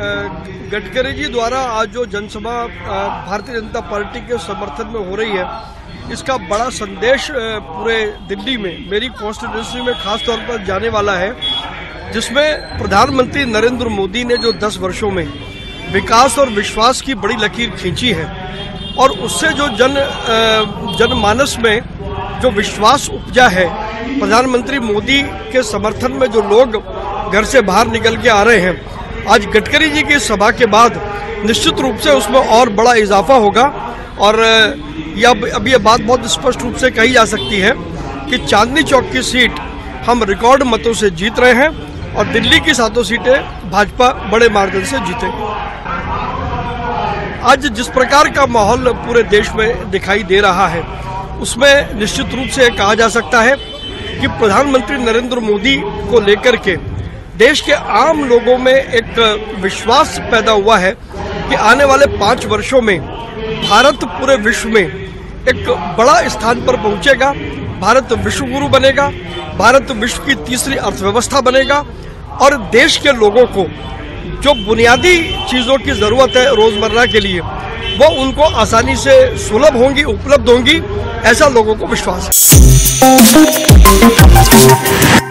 गडकरी जी द्वारा आज जो जनसभा भारतीय जनता पार्टी के समर्थन में हो रही है, इसका बड़ा संदेश पूरे दिल्ली में, मेरी कॉन्स्टिट्यूंसी में खास तौर पर जाने वाला है, जिसमें प्रधानमंत्री नरेंद्र मोदी ने जो 10 वर्षों में विकास और विश्वास की बड़ी लकीर खींची है और उससे जो जनमानस में जो विश्वास उपजा है, प्रधानमंत्री मोदी के समर्थन में जो लोग घर से बाहर निकल के आ रहे हैं, आज गडकरी जी की सभा के बाद निश्चित रूप से उसमें और बड़ा इजाफा होगा। और अब ये बात बहुत स्पष्ट रूप से कही जा सकती है कि चांदनी चौक की सीट हम रिकॉर्ड मतों से जीत रहे हैं और दिल्ली की सातों सीटें भाजपा बड़े मार्जिन से जीतेगी। आज जिस प्रकार का माहौल पूरे देश में दिखाई दे रहा है, उसमें निश्चित रूप से कहा जा सकता है कि प्रधानमंत्री नरेंद्र मोदी को लेकर के देश के आम लोगों में एक विश्वास पैदा हुआ है कि आने वाले 5 वर्षों में भारत पूरे विश्व में एक बड़ा स्थान पर पहुंचेगा, भारत विश्व गुरु बनेगा, भारत विश्व की तीसरी अर्थव्यवस्था बनेगा और देश के लोगों को जो बुनियादी चीज़ों की ज़रूरत है रोज़मर्रा के लिए, वो उनको आसानी से सुलभ होंगी, उपलब्ध होंगी, ऐसा लोगों को विश्वास है।